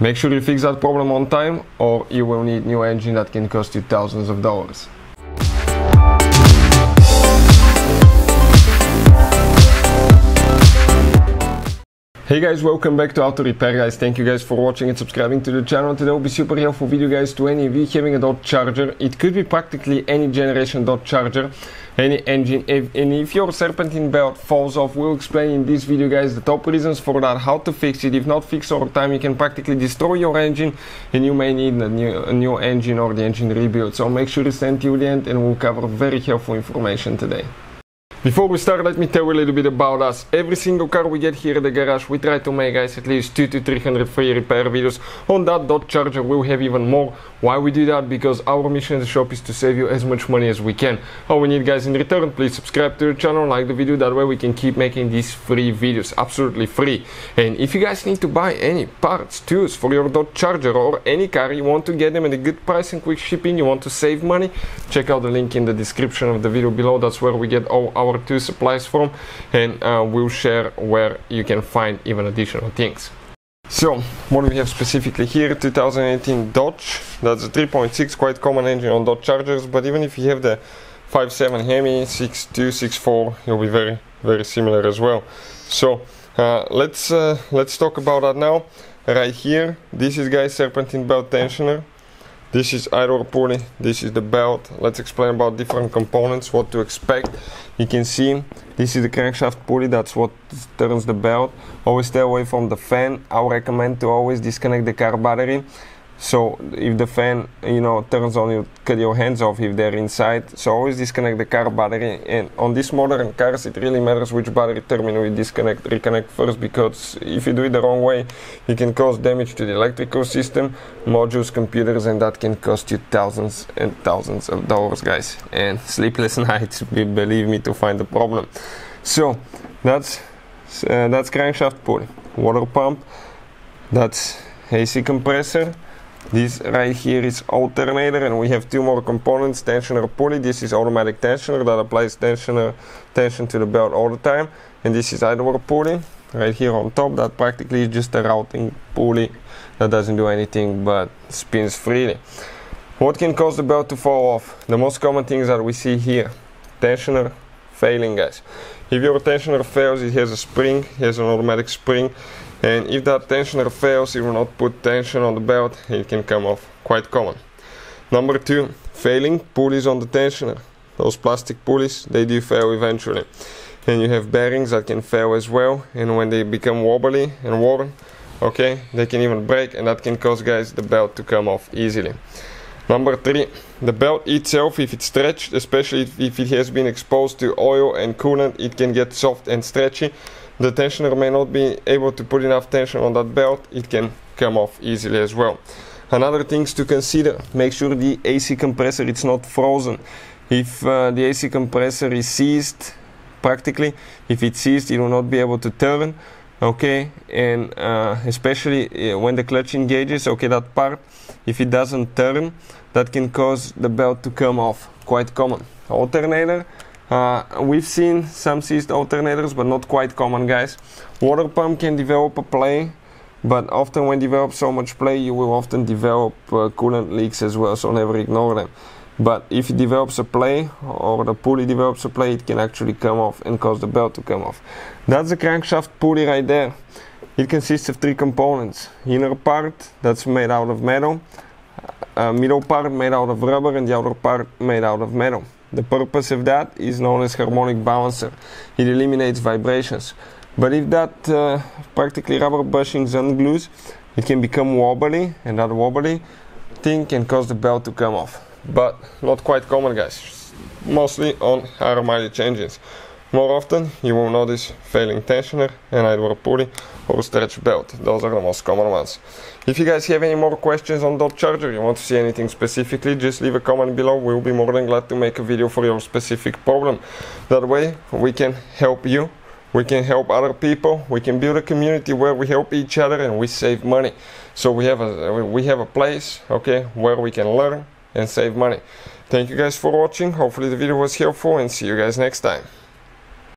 Make sure you fix that problem on time, or you will need a new engine that can cost you thousands of dollars. Hey guys, welcome back to Auto Repair Guys. Thank you guys for watching and subscribing to the channel. Today will be super helpful video guys to any vehicle having a Dodge Charger. It could be practically any generation Dodge Charger, any engine, and if your serpentine belt falls off, we'll explain in this video guys the top reasons for that, how to fix it. If not fixed over time, you can practically destroy your engine and you may need a new engine or the engine rebuild. So make sure to stay till the end and we'll cover very helpful information today. Before we start, let me tell you a little bit about us. Every single car we get here at the garage, we try to make guys at least 200 to 300 free repair videos. On that Dodge Charger we'll have even more. Why we do that? Because our mission in the shop is to save you as much money as we can. All we need guys in return, please subscribe to the channel, like the video, that way we can keep making these free videos, absolutely free. And if you guys need to buy any parts, tools for your Dodge Charger or any car, you want to get them at a good price and quick shipping, you want to save money, check out the link in the description of the video below. That's where we get all our two supplies from, and we'll share where you can find even additional things. So what do we have specifically here? 2018 Dodge, that's a 3.6, quite common engine on Dodge Chargers, but even if you have the 5.7 Hemi, 6.2, 6.4, you'll be very, very similar as well. So let's talk about that now. Right here, this is guys serpentine belt tensioner. This is idler pulley, this is the belt. Let's explain about different components, what to expect. You can see this is the crankshaft pulley, that's what turns the belt. Always stay away from the fan. I recommend to always disconnect the car battery. So if the fan, you know, turns on, you cut your hands off if they're inside. So always disconnect the car battery. And on these modern cars, it really matters which battery terminal you disconnect, reconnect first, because if you do it the wrong way, you can cause damage to the electrical system, modules, computers, and that can cost you thousands and thousands of dollars guys, and sleepless nights, believe me, to find the problem. So that's crankshaft pulley. Water pump, that's AC compressor. This right here is alternator, and we have two more components, tensioner pulley. This is automatic tensioner that applies tension to the belt all the time. And this is idler pulley right here on top, that practically is just a routing pulley that doesn't do anything but spins freely. What can cause the belt to fall off? The most common things that we see here, tensioner failing guys. If your tensioner fails, it has a spring, it has an automatic spring. And if that tensioner fails, you will not put tension on the belt, it can come off, quite common. Number two, failing pulleys on the tensioner. Those plastic pulleys, they do fail eventually. And you have bearings that can fail as well, and when they become wobbly and worn, okay, they can even break, and that can cause guys the belt to come off easily. Number three, the belt itself, if it's stretched, especially if it has been exposed to oil and coolant, it can get soft and stretchy. The tensioner may not be able to put enough tension on that belt, it can come off easily as well. Another things to consider, make sure the AC compressor is not frozen. If the AC compressor is seized, practically, if it's seized, it will not be able to turn, okay, and especially when the clutch engages, okay, that part, if it doesn't turn, that can cause the belt to come off, quite common. Alternator. We've seen some seized alternators, but not quite common guys. Water pump can develop a play, but often when developed so much play, you will often develop coolant leaks as well, so never ignore them. But if it develops a play, or the pulley develops a play, it can actually come off and cause the belt to come off. That's the crankshaft pulley right there. It consists of three components. Inner part, that's made out of metal, middle part made out of rubber, and the outer part made out of metal. The purpose of that is known as harmonic balancer. It eliminates vibrations. But if that practically rubber bushing unglues, it can become wobbly, and that wobbly thing can cause the belt to come off. But not quite common guys, mostly on higher mileage engines. More often you will notice failing tensioner and idler pulley or stretch belt. Those are the most common ones. If you guys have any more questions on Dodge Charger, you want to see anything specifically, just leave a comment below. We'll be more than glad to make a video for your specific problem. That way we can help you, we can help other people, we can build a community where we help each other and we save money. So we have a place, okay, where we can learn and save money. Thank you guys for watching. Hopefully the video was helpful, and see you guys next time.